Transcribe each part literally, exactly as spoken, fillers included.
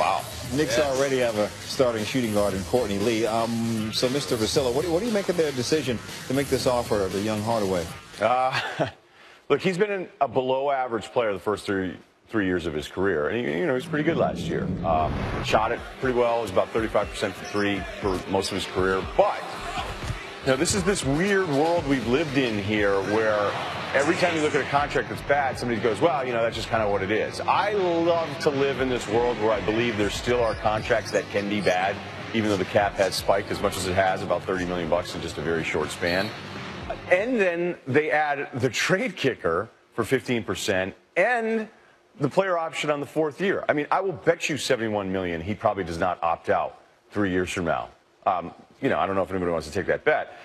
Wow. Knicks yes. already have a starting shooting guard in Courtney Lee. Um, so, Mister Vasilla, what do, what do you make of their decision to make this offer of the young Hardaway? Uh, look, he's been an, a below-average player the first three three years of his career, and he, you know, he was pretty good last year. Um, shot it pretty well. It was about thirty-five percent for three for most of his career. But now this is this weird world we've lived in here, where every time you look at a contract that's bad, somebody goes, well, you know, that's just kind of what it is. I love to live in this world where I believe there still are contracts that can be bad, even though the cap has spiked as much as it has, about thirty million bucks in just a very short span. And then they add the trade kicker for fifteen percent and the player option on the fourth year. I mean, I will bet you seventy-one million dollars he probably does not opt out three years from now. Um, you know, I don't know if anybody wants to take that bet.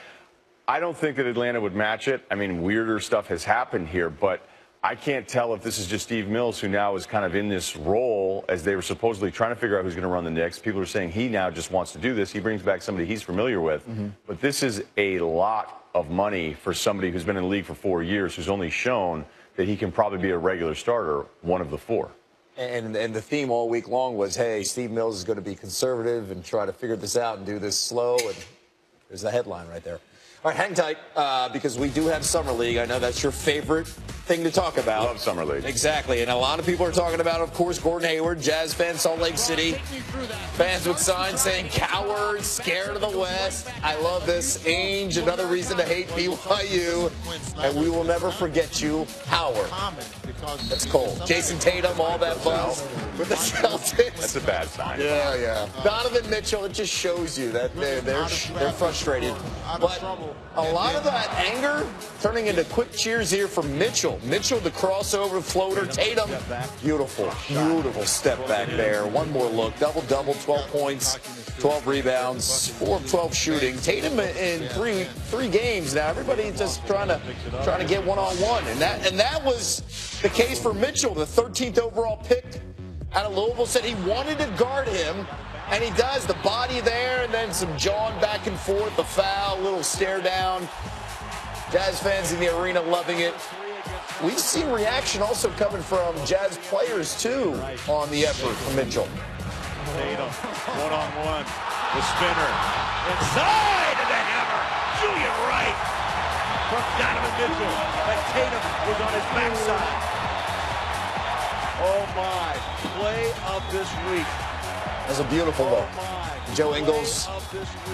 I don't think that Atlanta would match it. I mean, weirder stuff has happened here, but I can't tell if this is just Steve Mills, who now is kind of in this role as they were supposedly trying to figure out who's going to run the Knicks. People are saying he now just wants to do this. He brings back somebody he's familiar with. Mm-hmm. But this is a lot of money for somebody who's been in the league for four years, who's only shown that he can probably be a regular starter, one of the four. And, and the theme all week long was, hey, Steve Mills is going to be conservative and try to figure this out and do this slow. And there's the headline right there. All right, hang tight, uh, because we do have Summer League. I know that's your favorite thing to talk about. Love Summer League. Exactly, and a lot of people are talking about, of course, Gordon Hayward, Jazz fans, Salt Lake City. Fans with signs saying, cowards, scared of the West. I love this. Ainge, another reason to hate B Y U. And we will never forget you, Howard. That's cold. Jason Tatum, all that buzz with the Celtics. That's a bad sign. Yeah, yeah. Donovan Mitchell, it just shows you that they're, they're, they're frustrated. But a lot of that anger turning into quick cheers here for Mitchell. Mitchell, the crossover floater. Tatum, beautiful, beautiful step back there. One more look. Double-double, twelve points, twelve rebounds, four of twelve shooting. Tatum in three three games now. Everybody just trying to trying to get one-on-one. And that, and that was the case for Mitchell, the thirteenth overall pick out of Louisville, said he wanted to guard him. And he does, the body there, and then some jawing back and forth, the foul, little stare down. Jazz fans in the arena loving it. We've seen reaction also coming from Jazz players, too, on the effort from Mitchell. Tatum, one-on-one, the spinner. Inside of the hammer, Julian Wright from Donovan Mitchell. And Tatum was on his backside. Oh, my, play of this week. That's a beautiful look. Joe Ingles,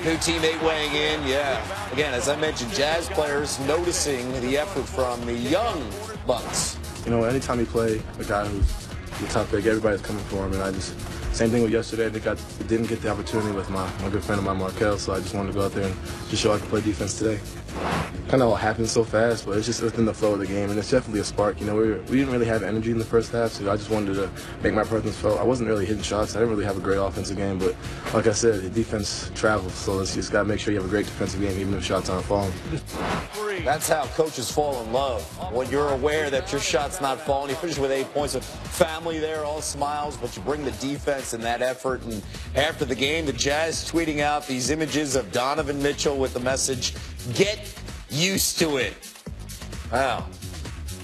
new teammate weighing in. Yeah. Again, as I mentioned, Jazz players noticing the effort from the young Bucks. You know, anytime you play a guy who's the top pick, everybody's coming for him. And I just, same thing with yesterday. I think I didn't get the opportunity with my, my good friend of mine, Markelle. So I just wanted to go out there and just show I can play defense today. Kind of all happened so fast, but it's just within the flow of the game, and it's definitely a spark. You know, we, were, we didn't really have energy in the first half, so I just wanted to make my presence felt. I wasn't really hitting shots. I didn't really have a great offensive game, but like I said, the defense travels, so it's just got to make sure you have a great defensive game, even if shots aren't falling. That's how coaches fall in love, when you're aware that your shot's not falling. You finish with eight points of family there, all smiles, but you bring the defense and that effort. And after the game, the Jazz tweeting out these images of Donovan Mitchell with the message, get used to it. Wow.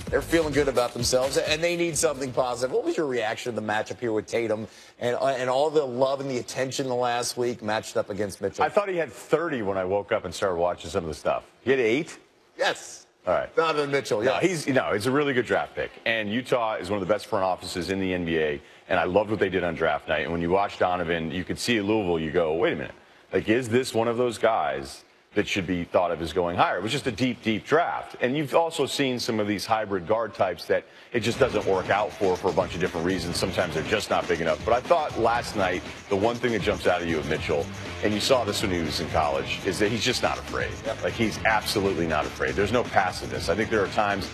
They're feeling good about themselves, and they need something positive. What was your reaction to the matchup here with Tatum and, and all the love and the attention the last week matched up against Mitchell? I thought he had thirty when I woke up and started watching some of the stuff. He had eight? Yes. All right. Donovan Mitchell, yeah. No, he's, you know, it's a really good draft pick, and Utah is one of the best front offices in the N B A, and I loved what they did on draft night. And when you watch Donovan, you could see at Louisville, you go, wait a minute. Like, is this one of those guys that should be thought of as going higher? It was just a deep, deep draft. And you've also seen some of these hybrid guard types that it just doesn't work out for for a bunch of different reasons. Sometimes they're just not big enough. But I thought last night, the one thing that jumps out at you of Mitchell, and you saw this when he was in college, is that he's just not afraid. Like, he's absolutely not afraid. There's no passiveness. I think there are times,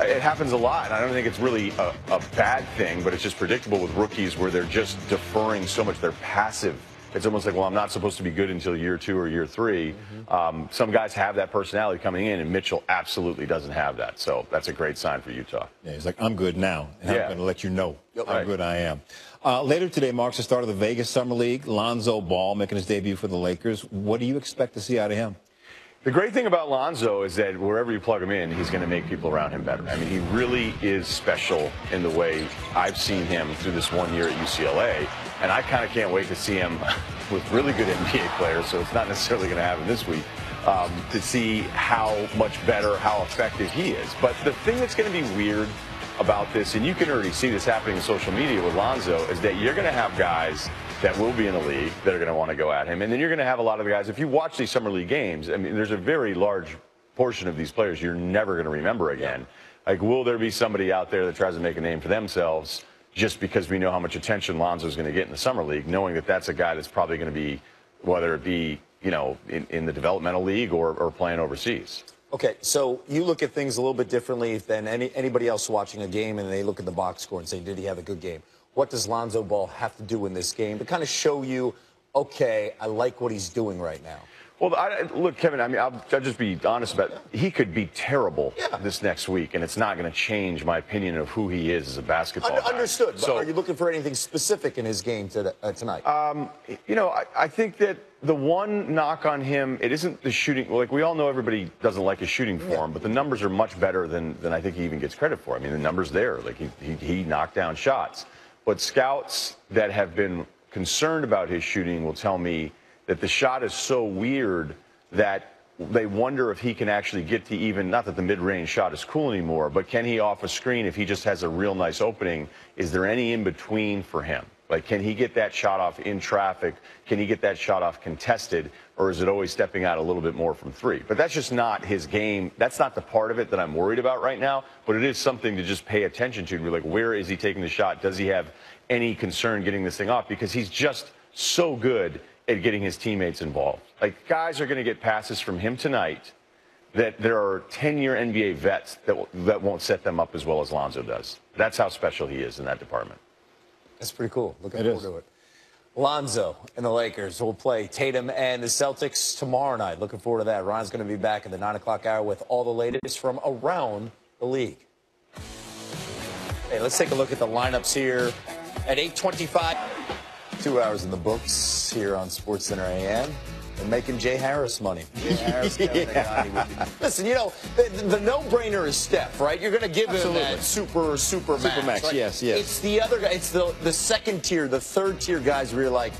it happens a lot, and I don't think it's really a, a bad thing, but it's just predictable with rookies where they're just deferring so much. They're passive. It's almost like, well, I'm not supposed to be good until year two or year three. Mm-hmm. um, some guys have that personality coming in, and Mitchell absolutely doesn't have that. So that's a great sign for Utah. Yeah, he's like, I'm good now, and yeah. I'm going to let you know yep. how right. good I am. Uh, later today marks the start of the Vegas Summer League. Lonzo Ball making his debut for the Lakers. What do you expect to see out of him? The great thing about Lonzo is that wherever you plug him in, he's going to make people around him better. I mean, he really is special in the way I've seen him through this one year at U C L A. And I kind of can't wait to see him with really good N B A players, so it's not necessarily going to happen this week, um, to see how much better, how effective he is. But the thing that's going to be weird about this, and you can already see this happening in social media with Lonzo, is that you're going to have guys that will be in the league that are going to want to go at him. And then you're going to have a lot of the guys, if you watch these summer league games, I mean, there's a very large portion of these players you're never going to remember again. Yeah. Like, will there be somebody out there that tries to make a name for themselves just because we know how much attention Lonzo's going to get in the summer league, knowing that that's a guy that's probably going to be, whether it be, you know, in, in the developmental league or, or playing overseas. Okay, so you look at things a little bit differently than any, anybody else watching a game, and they look at the box score and say, did he have a good game? What does Lonzo Ball have to do in this game to kind of show you, okay, I like what he's doing right now? Well, I, look, Kevin, I mean, I'll, I'll just be honest about it. He could be terrible yeah. this next week, and it's not going to change my opinion of who he is as a basketball Un- Understood. Guy. So, but are you looking for anything specific in his game to the, uh, tonight? Um, you know, I, I think that the one knock on him, it isn't the shooting. Like, we all know everybody doesn't like his shooting form, yeah. but the numbers are much better than, than I think he even gets credit for. I mean, the number's there. Like, he, he, he knocked down shots. But scouts that have been concerned about his shooting will tell me that the shot is so weird that they wonder if he can actually get to even, not that the mid-range shot is cool anymore, but can he off a screen, if he just has a real nice opening, is there any in-between for him? Like, can he get that shot off in traffic? Can he get that shot off contested? Or is it always stepping out a little bit more from three? But that's just not his game. That's not the part of it that I'm worried about right now, but it is something to just pay attention to. Be like, where is he taking the shot? Does he have any concern getting this thing off? Because he's just so good at getting his teammates involved. Like, guys are going to get passes from him tonight that there are ten-year N B A vets that, will, that won't set them up as well as Lonzo does. That's how special he is in that department. That's pretty cool. Looking forward to it. Lonzo and the Lakers will play Tatum and the Celtics tomorrow night. Looking forward to that. Ron's going to be back in the nine o'clock hour with all the latest from around the league. Hey, let's take a look at the lineups here at eight twenty-five. Two hours in the books here on SportsCenter A M. They're making Jay Harris money. Jay Harris, yeah. Listen, you know, the, the no-brainer is Steph, right? You're going to give Absolutely. him that super, super, super max. max right? Yes, yes. It's the other guy. It's the, the second tier, the third tier guys where you're like,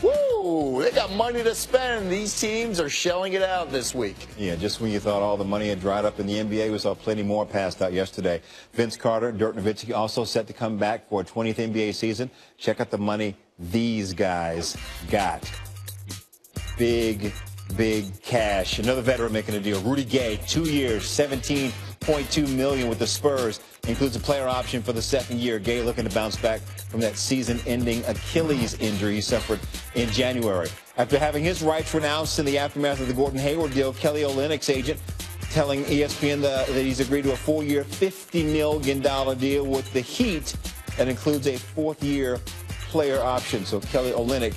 woo, they got money to spend. These teams are shelling it out this week. Yeah, just when you thought all the money had dried up in the N B A, we saw plenty more passed out yesterday. Vince Carter, Dirk Nowitzki also set to come back for a twentieth N B A season. Check out the money these guys got. Big, big cash. Another veteran making a deal. Rudy Gay, two years, seventeen point two million dollars with the Spurs. Includes a player option for the second year. Gay looking to bounce back from that season-ending Achilles injury he suffered in January. After having his rights renounced in the aftermath of the Gordon Hayward deal, Kelly Olynyk's agent telling E S P N the, that he's agreed to a four-year, fifty million dollars deal with the Heat that includes a fourth-year player option. So Kelly Olynyk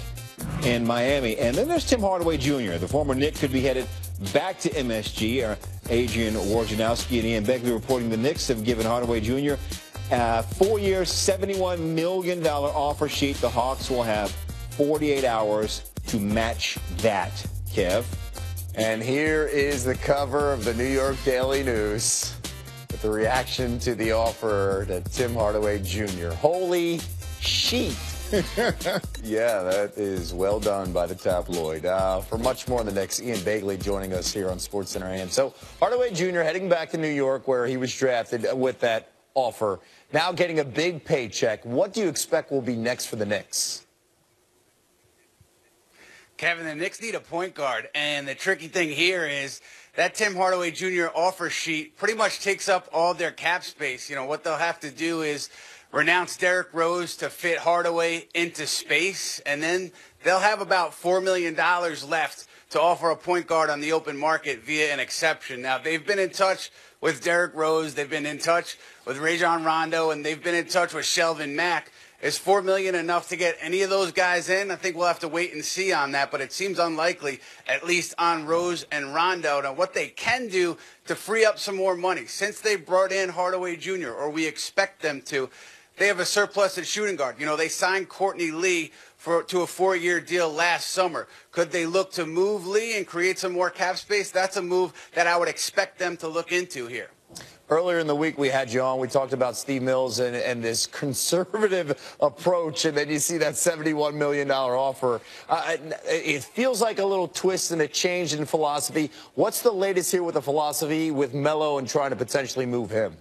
in Miami. And then there's Tim Hardaway Junior The former Knick could be headed back to M S G. Our Adrian Wojnarowski and Ian Begley reporting the Knicks have given Hardaway Junior a four-year, seventy-one million dollars offer sheet. The Hawks will have forty-eight hours to match that, Kev. And here is the cover of the New York Daily News with the reaction to the offer to Tim Hardaway Junior Holy sheet. Yeah, that is well done by the tabloid. Uh, for much more on the Knicks, Ian Begley joining us here on SportsCenter A M. So Hardaway Junior heading back to New York where he was drafted with that offer. Now getting a big paycheck. What do you expect will be next for the Knicks? Kevin, the Knicks need a point guard, and the tricky thing here is that Tim Hardaway Junior offer sheet pretty much takes up all their cap space. You know, what they'll have to do is renounce Derrick Rose to fit Hardaway into space, and then they'll have about four million dollars left to offer a point guard on the open market via an exception. Now, they've been in touch with Derrick Rose, they've been in touch with Rajon Rondo, and they've been in touch with Shelvin Mack. Is four million dollars enough to get any of those guys in? I think we'll have to wait and see on that, but it seems unlikely, at least on Rose and Rondo. Now, what they can do to free up some more money, since they brought in Hardaway Junior, or we expect them to, they have a surplus at shooting guard. You know, they signed Courtney Lee for, to a four-year deal last summer. Could they look to move Lee and create some more cap space? That's a move that I would expect them to look into here. Earlier in the week, we had you on. We talked about Steve Mills and, and this conservative approach, and then you see that seventy-one million dollar offer. Uh, it feels like a little twist and a change in philosophy. What's the latest here with the philosophy with Melo and trying to potentially move him?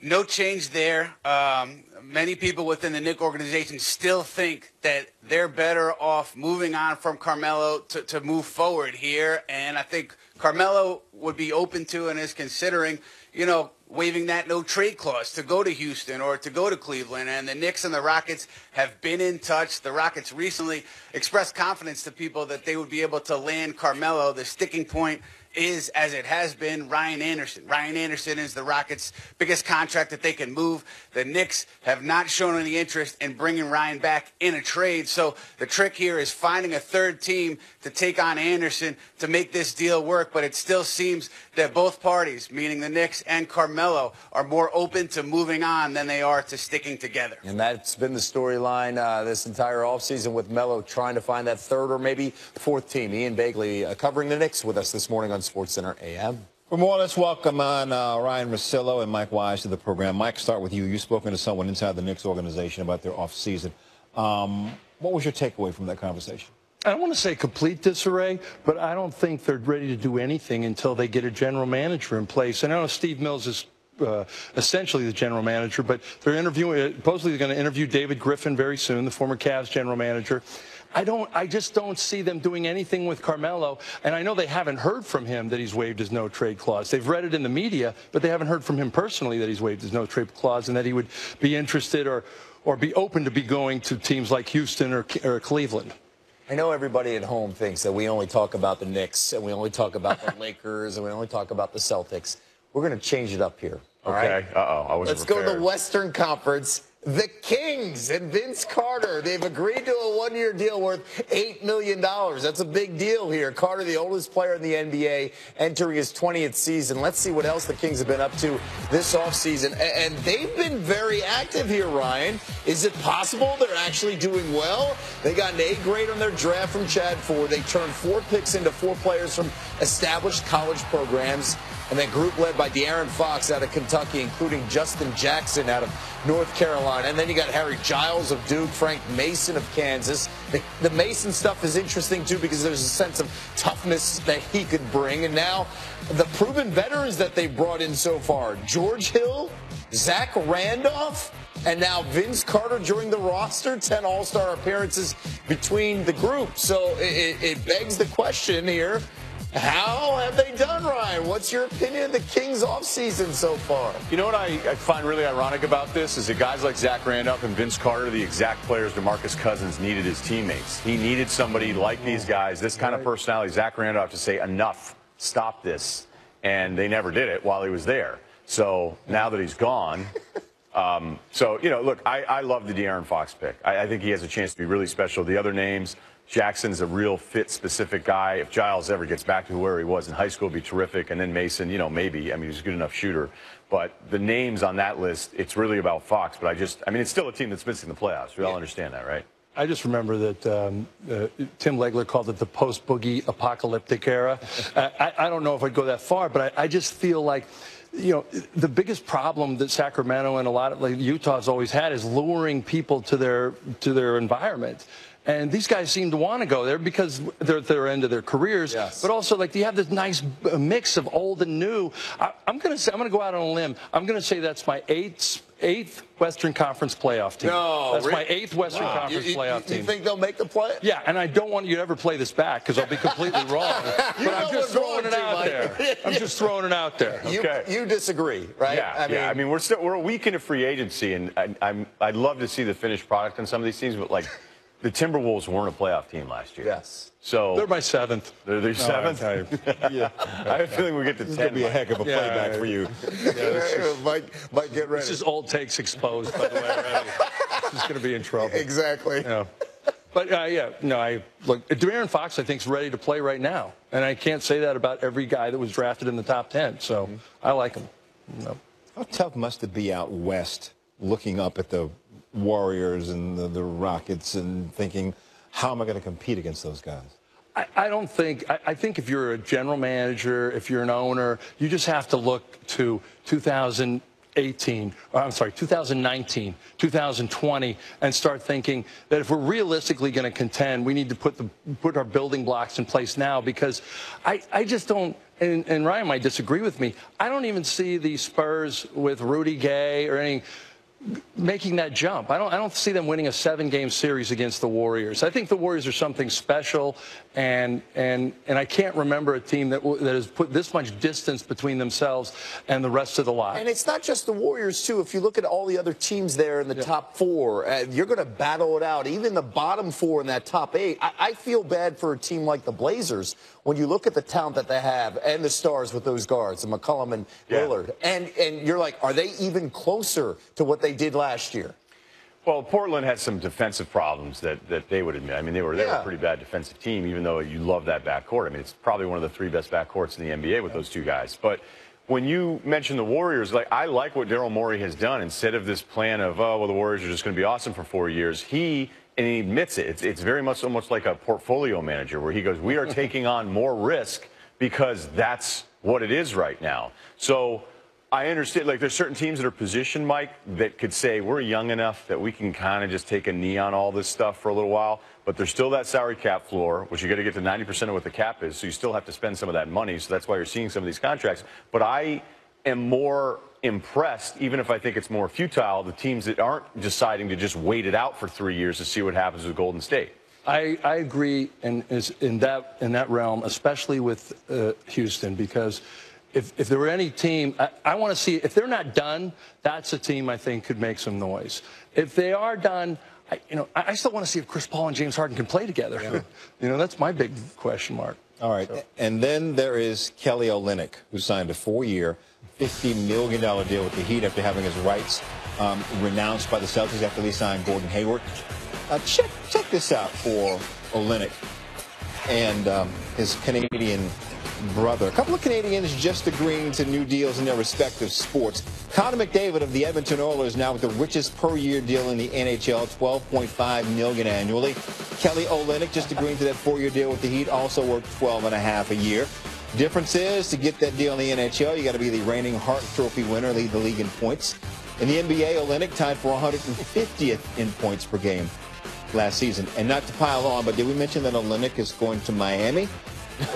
No change there. Um, many people within the Knicks organization still think that they're better off moving on from Carmelo to, to move forward here. And I think Carmelo would be open to and is considering, you know, waiving that no-trade clause to go to Houston or to go to Cleveland. And the Knicks and the Rockets have been in touch. The Rockets recently expressed confidence to people that they would be able to land Carmelo. The sticking point is, as it has been, Ryan Anderson. Ryan Anderson is the Rockets' biggest contract that they can move. The Knicks have not shown any interest in bringing Ryan back in a trade. So the trick here is finding a third team to take on Anderson to make this deal work. But it still seems that both parties, meaning the Knicks and Carmelo, are more open to moving on than they are to sticking together. And that's been the storyline uh, this entire offseason with Melo trying to find that third or maybe fourth team. Ian Bagley uh, covering the Knicks with us this morning on SportsCenter A M. For more, let's welcome on uh, Ryan Russillo and Mike Wise to the program. Mike, start with you. You've spoken to someone inside the Knicks organization about their offseason. Um, what was your takeaway from that conversation? I don't want to say complete disarray, but I don't think they're ready to do anything until they get a general manager in place. And I know Steve Mills is Uh, essentially the general manager, but they're interviewing, supposedly they're going to interview David Griffin very soon, the former Cavs general manager. I don't, I just don't see them doing anything with Carmelo, and I know they haven't heard from him that he's waived his no-trade clause. They've read it in the media, but they haven't heard from him personally that he's waived his no-trade clause and that he would be interested or, or be open to be going to teams like Houston or, or Cleveland. I know everybody at home thinks that we only talk about the Knicks and we only talk about the Lakers and we only talk about the Celtics. We're going to change it up here. All okay. Right? Uh-oh. I wasn't Let's prepared. Go to the Western Conference. The Kings and Vince Carter, they've agreed to a one-year deal worth eight million dollars. That's a big deal here. Carter, the oldest player in the N B A, entering his twentieth season. Let's see what else the Kings have been up to this offseason. And they've been very active here, Ryan. Is it possible they're actually doing well? They got an A grade on their draft from Chad Ford. They turned four picks into four players from established college programs. And that group led by De'Aaron Fox out of Kentucky, including Justin Jackson out of North Carolina. And then you got Harry Giles of Duke, Frank Mason of Kansas. The, the Mason stuff is interesting, too, because there's a sense of toughness that he could bring. And now the proven veterans that they brought in so far, George Hill, Zach Randolph, and now Vince Carter joined the roster, ten All-Star appearances between the group. So it, it begs the question here. How have they done, Ryan? What's your opinion of the Kings offseason so far? You know what I, I find really ironic about this is that guys like Zach Randolph and Vince Carter are the exact players DeMarcus Cousins needed his teammates. He needed somebody like these guys, this kind of personality, Zach Randolph, to say, enough, stop this. And they never did it while he was there. So now that he's gone... Um, so, you know, look, I, I love the De'Aaron Fox pick. I, I think he has a chance to be really special. The other names... Jackson's a real fit-specific guy. If Giles ever gets back to where he was in high school, it'd be terrific. And then Mason, you know, maybe. I mean, he's a good enough shooter. But the names on that list, it's really about Fox. But I just, I mean, it's still a team that's missing the playoffs. We all yeah. understand that, right? I just remember that um, uh, Tim Legler called it the post-Boogie apocalyptic era. I, I don't know if I'd go that far, but I, I just feel like... You know, the biggest problem that Sacramento and a lot of like Utah's always had is luring people to their to their environment. And these guys seem to want to go there because they're at their end of their careers. Yes. But also, like, you have this nice mix of old and new. I, I'm going to say, I'm going to go out on a limb. I'm going to say that's my eighth eighth Western Conference playoff team. No, that's really? my eighth Western wow. Conference you, you, playoff team. You think they'll make the play? Yeah, and I don't want you to ever play this back because I'll be completely wrong. But I'm just throwing it out there. I'm just throwing it out there. Okay. You, you disagree, right? Yeah, I mean, yeah. I mean, we're still we're a week into free agency, and I, I'm I'd love to see the finished product on some of these teams, but like. The Timberwolves weren't a playoff team last year. Yes. So they're my seventh. They're their seventh. Oh, yeah. I have a feeling we get to this ten. This be Mike. a heck of a yeah, playback yeah. for you. Yeah, Mike, Mike, get ready. This is old takes exposed, by the way. Already. He's going to be in trouble. Exactly. Yeah. But uh, yeah, no. I look. De'Aaron Fox, I think, is ready to play right now, and I can't say that about every guy that was drafted in the top ten. So mm-hmm. I like him. No. How tough must it be out west, looking up at the Warriors and the, the Rockets and thinking, how am I going to compete against those guys? I, I don't think, I, I think if you're a general manager, if you're an owner, you just have to look to two thousand eighteen, or I'm sorry, two thousand nineteen, two thousand twenty, and start thinking that if we're realistically going to contend, we need to put the put our building blocks in place now, because I, I just don't, and, and Ryan might disagree with me, I don't even see the Spurs with Rudy Gay or any making that jump. I don't, I don't see them winning a seven-game series against the Warriors. I think the Warriors are something special, and and and I can't remember a team that that has put this much distance between themselves and the rest of the lot. And it's not just the Warriors, too. If you look at all the other teams there in the yeah. top four, uh, you're going to battle it out. Even the bottom four in that top eight, I, I feel bad for a team like the Blazers when you look at the talent that they have and the stars with those guards, and McCollum and yeah. Lillard, and, and you're like, are they even closer to what they They did last year? Well, Portland had some defensive problems that that they would admit. I mean, they were they yeah. were a pretty bad defensive team, even though you love that backcourt. I mean, it's probably one of the three best backcourts in the N B A with yeah. those two guys. But when you mention the Warriors, like, I like what Darryl Morey has done. Instead of this plan of, oh well, the Warriors are just going to be awesome for four years, he and he admits it. It's, it's very much almost like a portfolio manager, where he goes, we are taking on more risk because that's what it is right now. So I understand, like, there's certain teams that are positioned, Mike, that could say we're young enough that we can kind of just take a knee on all this stuff for a little while, but there's still that salary cap floor, which you got to get to ninety percent of what the cap is, so you still have to spend some of that money, so that's why you're seeing some of these contracts. But I am more impressed, even if I think it's more futile, the teams that aren't deciding to just wait it out for three years to see what happens with Golden State. I, I agree in, in, that, in that realm, especially with uh, Houston, because If, if there were any team, I, I want to see, if they're not done, that's a team I think could make some noise. If they are done, I, you know, I, I still want to see if Chris Paul and James Harden can play together. Yeah. You know, that's my big question mark. All right, so. And then there is Kelly Olynyk, who signed a four-year, fifty million dollar deal with the Heat after having his rights um, renounced by the Celtics after they signed Gordon Hayward. Uh, check, check this out for Olynyk and um, his Canadian brother. A couple of Canadians just agreeing to new deals in their respective sports. Connor McDavid of the Edmonton Oilers now with the richest per year deal in the N H L, twelve point five million dollars annually. Kelly Olynyk just agreeing to that four-year deal with the Heat, also worth twelve and a half a year. Difference is, to get that deal in the N H L, you got to be the reigning Hart Trophy winner, lead the league in points. In the N B A, Olynyk tied for one hundred fiftieth in points per game last season. And not to pile on, but did we mention that Olynyk is going to Miami?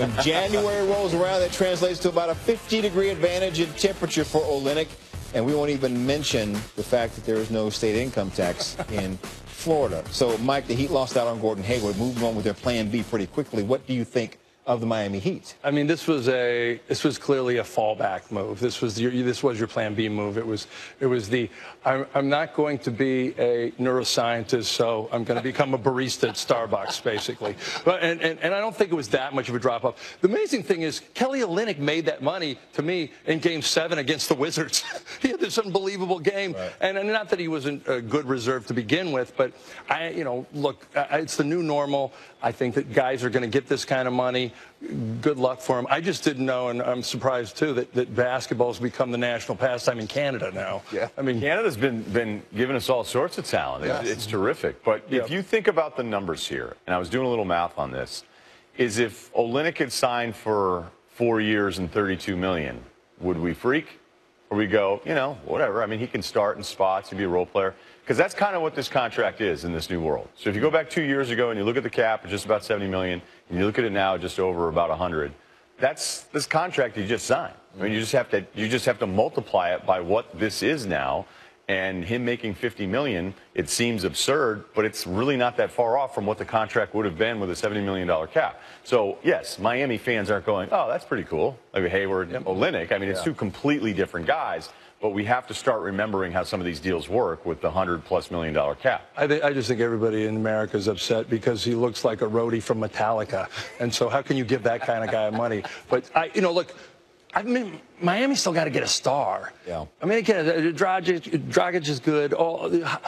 When January rolls around, that translates to about a fifty degree advantage in temperature for Olynyk. And we won't even mention the fact that there is no state income tax in Florida. So, Mike, the Heat lost out on Gordon Hayward, moved on with their plan B pretty quickly. What do you think of the Miami Heat? I mean, this was a this was clearly a fallback move. This was your, this was your plan B move. It was it was the I'm, I'm not going to be a neuroscientist, so I'm going to become a barista at Starbucks, basically. But and, and and I don't think it was that much of a drop off. The amazing thing is Kelly Olynyk made that money to me in Game Seven against the Wizards. He had this unbelievable game, right. and, and not that he wasn't a good reserve to begin with, but I you know look, I, it's the new normal. I think that guys are going to get this kind of money. Good luck for him. I just didn't know, and I'm surprised too that, that basketball has become the national pastime in Canada now. Yeah, I mean, Canada's been been giving us all sorts of talent. Yes. It's, it's terrific. But yep. if you think about the numbers here, and I was doing a little math on this, is if Olynyk had signed for four years and thirty-two million dollars, would we freak, or we go, you know, whatever? I mean, he can start in spots and be a role player. Because that's kind of what this contract is in this new world. So if you go back two years ago and you look at the cap, it's just about seventy million dollars, and you look at it now, just over about one hundred. That's this contract you just signed. I mean, you just have to you just have to multiply it by what this is now, and him making fifty million dollars, it seems absurd, but it's really not that far off from what the contract would have been with a seventy million dollar cap. So yes, Miami fans aren't going, oh, that's pretty cool, like Hayward, yep. Olynyk. I mean, it's yeah. two completely different guys. But we have to start remembering how some of these deals work with the one hundred plus million dollar cap. I, th I just think everybody in America is upset because he looks like a roadie from Metallica. And so how can you give that kind of guy money? But, I, you know, look, I mean, Miami's still got to get a star. Yeah. I mean, again, Dragic, Dragic is good. All,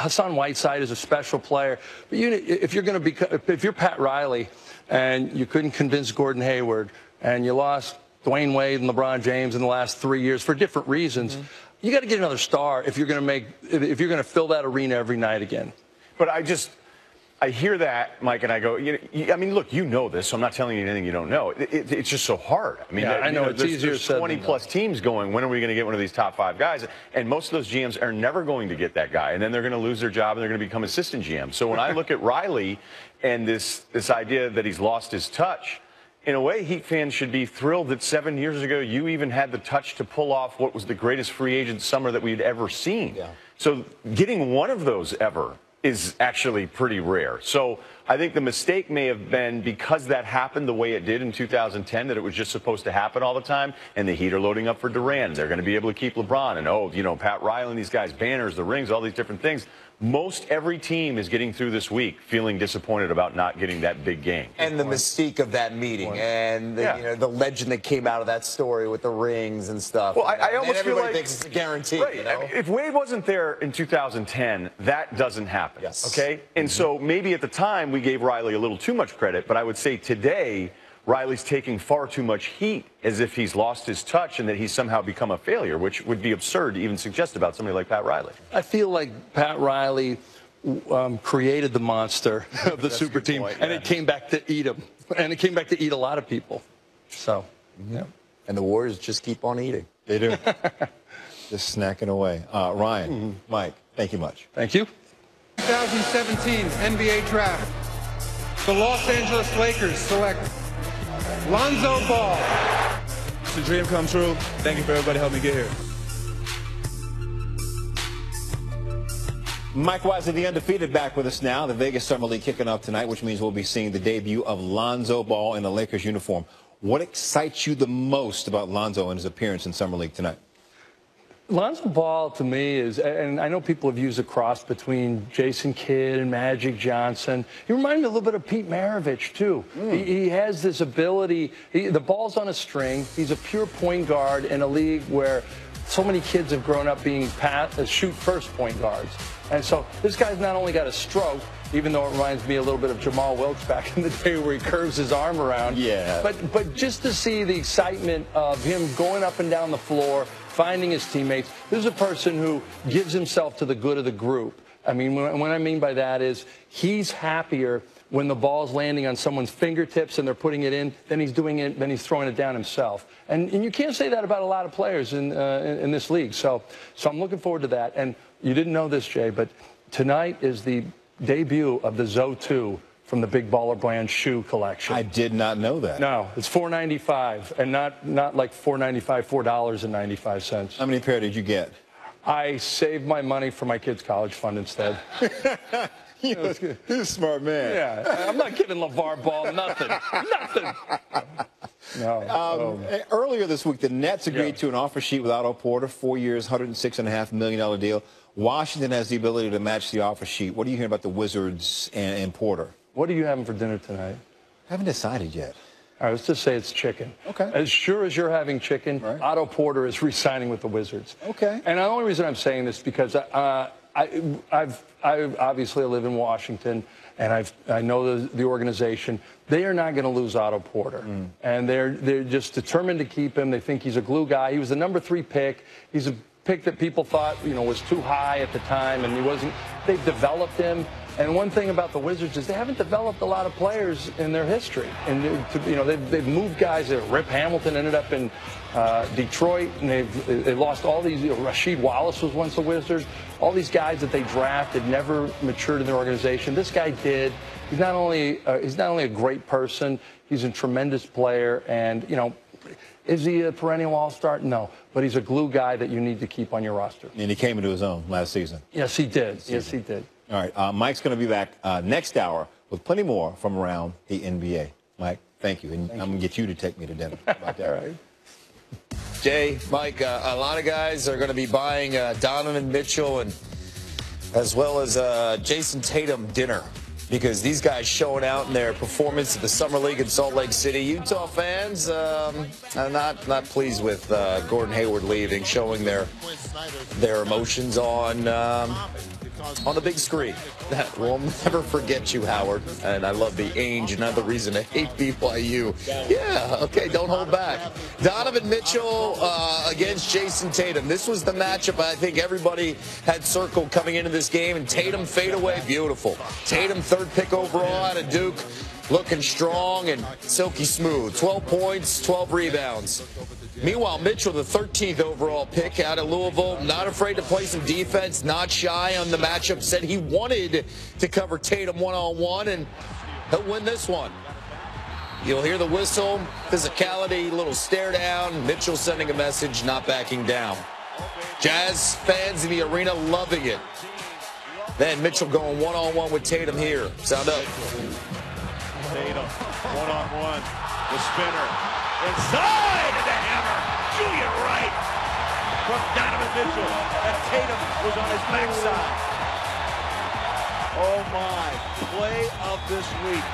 Hassan Whiteside is a special player. But you, if you're going to be, if you're Pat Riley and you couldn't convince Gordon Hayward and you lost Dwayne Wade and LeBron James in the last three years for different reasons, mm-hmm. you got to get another star if you're going to make if you're going to fill that arena every night again. But I just I hear that, Mike, and I go, you, you, I mean, look, you know this, so I'm not telling you anything you don't know. It, it, it's just so hard. I mean, yeah, I know, know it's there's, easier there's twenty-plus teams going, when are we going to get one of these top five guys? And most of those G Ms are never going to get that guy, and then they're going to lose their job, and they're going to become assistant G Ms. So when I look at Riley and this, this idea that he's lost his touch, in a way, Heat fans should be thrilled that seven years ago you even had the touch to pull off what was the greatest free agent summer that we'd ever seen. Yeah. So getting one of those ever is actually pretty rare. So I think the mistake may have been, because that happened the way it did in two thousand ten, that it was just supposed to happen all the time, and the Heat are loading up for Durant. They're going to be able to keep LeBron, and, oh, you know, Pat Riley and these guys, banners, the rings, all these different things. Most every team is getting through this week feeling disappointed about not getting that big game. And the mystique of that meeting and the, yeah. you know, the legend that came out of that story with the rings and stuff. Well, and I, I almost feel like... everybody thinks it's a guarantee, right, you know? I mean, if Wade wasn't there in two thousand ten, that doesn't happen, yes. okay? And mm-hmm. so maybe at the time we gave Riley a little too much credit, but I would say today Riley's taking far too much heat as if he's lost his touch and that he's somehow become a failure, which would be absurd to even suggest about somebody like Pat Riley. I feel like Pat Riley um, created the monster of the super team, point, and yeah. it came back to eat him. And it came back to eat a lot of people. So, yeah. And the Warriors just keep on eating. They do. Just snacking away. Uh, Ryan, mm-hmm. Mike, thank you much. Thank you. twenty seventeen N B A Draft. The Los Angeles Lakers select Lonzo Ball. It's a dream come true. Thank you for everybody helping me get here. Mike Wise of the Undefeated back with us now. The Vegas Summer League kicking off tonight, which means we'll be seeing the debut of Lonzo Ball in the Lakers uniform. What excites you the most about Lonzo and his appearance in Summer League tonight? Lonzo Ball, to me, is, and I know people have used a cross between Jason Kidd and Magic Johnson. He reminds me a little bit of Pete Maravich, too. Mm. He, he has this ability. He, the ball's on a string. He's a pure point guard in a league where so many kids have grown up being pass, uh, shoot-first point guards. And so this guy's not only got a stroke, even though it reminds me a little bit of Jamal Wilkes back in the day where he curves his arm around. Yeah. But, but just to see the excitement of him going up and down the floor, finding his teammates. This is a person who gives himself to the good of the group. I mean, what I mean by that is he's happier when the ball's landing on someone's fingertips and they're putting it in, then he's doing it, then he's throwing it down himself. And, and you can't say that about a lot of players in, uh, in, in this league. So, so I'm looking forward to that. And you didn't know this, Jay, but tonight is the debut of the Zo two from the Big Baller Brand shoe collection. I did not know that. No, it's four ninety-five, and not not like four ninety-five, four ninety-five. How many pair did you get? I saved my money for my kids' college fund instead. you know, you're a smart man. Yeah, I'm not giving LeVar Ball nothing, nothing. No. Um, um, earlier this week, the Nets agreed yeah. to an offer sheet with Otto Porter, four years, one hundred six point five million dollar deal. Washington has the ability to match the offer sheet. What are you hearing about the Wizards and, and Porter? What are you having for dinner tonight? I haven't decided yet. All right, let's just say it's chicken. Okay. As sure as you're having chicken, right. Otto Porter is re-signing with the Wizards. Okay. And the only reason I'm saying this is because uh, I, I've, I've obviously live in Washington, and I've, I know the, the organization. They are not going to lose Otto Porter. Mm. And they're, they're just determined to keep him. They think he's a glue guy. He was the number three pick. He's a pick that people thought, you know, was too high at the time, and he wasn't. They've developed him. And one thing about the Wizards is they haven't developed a lot of players in their history. And, you know, they've, they've moved guys. Rip Hamilton ended up in uh, Detroit, and they've they lost all these. You know, Rasheed Wallace was once a Wizard. All these guys that they drafted never matured in their organization. This guy did. He's not only uh, he's not only a great person, he's a tremendous player. And, you know, is he a perennial all-star? No. But he's a glue guy that you need to keep on your roster. And he came into his own last season. Yes, he did. Yes, he did. All right, uh, Mike's going to be back uh, next hour with plenty more from around the N B A. Mike, thank you. And thank I'm going to get you to take me to dinner. About that. All right. Jay, Mike, uh, a lot of guys are going to be buying uh, Donovan Mitchell and as well as uh, Jason Tatum dinner, because these guys showing out in their performance at the Summer League in Salt Lake City. Utah fans um, are not not pleased with uh, Gordon Hayward leaving, showing their their emotions on um, on the big screen. that will never forget you, Howard. And I love the Ainge, another reason to hate B Y U. Yeah, okay, don't hold back. Donovan Mitchell uh, against Jason Tatum. This was the matchup I think everybody had circled coming into this game. And Tatum fadeaway, beautiful. Tatum third pick overall out of Duke. Looking strong and silky smooth. twelve points, twelve rebounds. Meanwhile, Mitchell, the thirteenth overall pick out of Louisville, not afraid to play some defense, not shy on the matchup, said he wanted to cover Tatum one-on-one, and he'll win this one. You'll hear the whistle, physicality, little stare down. Mitchell sending a message, not backing down. Jazz fans in the arena loving it. Then Mitchell going one-on-one with Tatum here. Sound up. Tatum, one-on-one, the spinner, inside, and the hammer, Julian Wright from Donovan Mitchell, and Tatum was on his backside. Oh my, play of this week.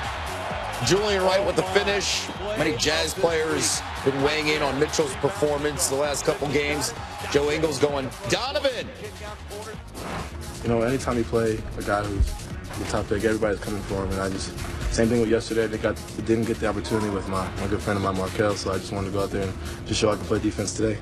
Julian Wright with the finish. Many Jazz players been weighing in on Mitchell's performance the last couple games. Joe Ingles going, Donovan! You know, anytime you play a guy who's the top pick, everybody's coming for him, and I just... Same thing with yesterday. They got, didn't get the opportunity with my, my good friend of mine, Markelle, so I just wanted to go out there and just show I can play defense today.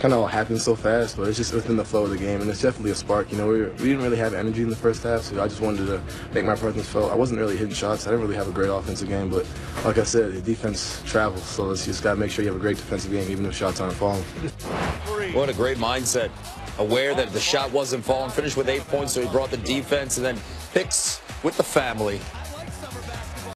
Kind of all happened so fast, but it's just within the flow of the game, and it's definitely a spark. You know, we, were, we didn't really have energy in the first half, so I just wanted to make my presence felt. I wasn't really hitting shots. I didn't really have a great offensive game, but like I said, the defense travels, so it's just got to make sure you have a great defensive game, even if shots aren't falling. What a great mindset. Aware that the shot wasn't falling. Finished with eight points, so he brought the defense, and then picks with the family.